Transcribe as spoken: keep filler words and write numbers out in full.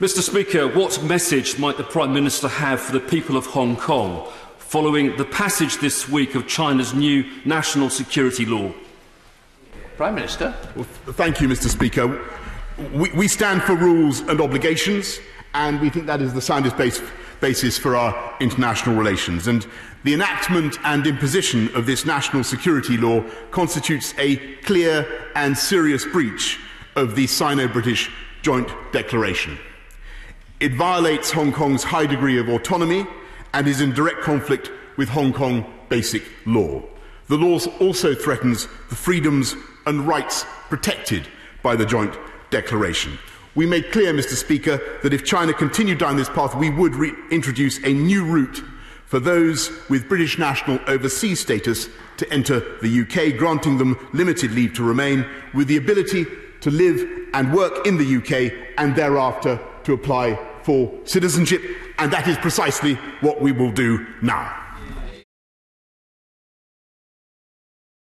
Mister Speaker, what message might the Prime Minister have for the people of Hong Kong following the passage this week of China's new national security law? Prime Minister. Well, thank you, Mister Speaker. We, we stand for rules and obligations, and we think that is the soundest base, basis for our international relations. And the enactment and imposition of this national security law constitutes a clear and serious breach of the Sino-British Joint Declaration. It violates Hong Kong's high degree of autonomy and is in direct conflict with Hong Kong basic law. The law also threatens the freedoms and rights protected by the Joint Declaration. We made clear, Mister Speaker, that if China continued down this path, we would reintroduce a new route for those with British national overseas status to enter the U K, granting them limited leave to remain, with the ability to live and work in the U K and thereafter to apply for citizenship, and that is precisely what we will do now.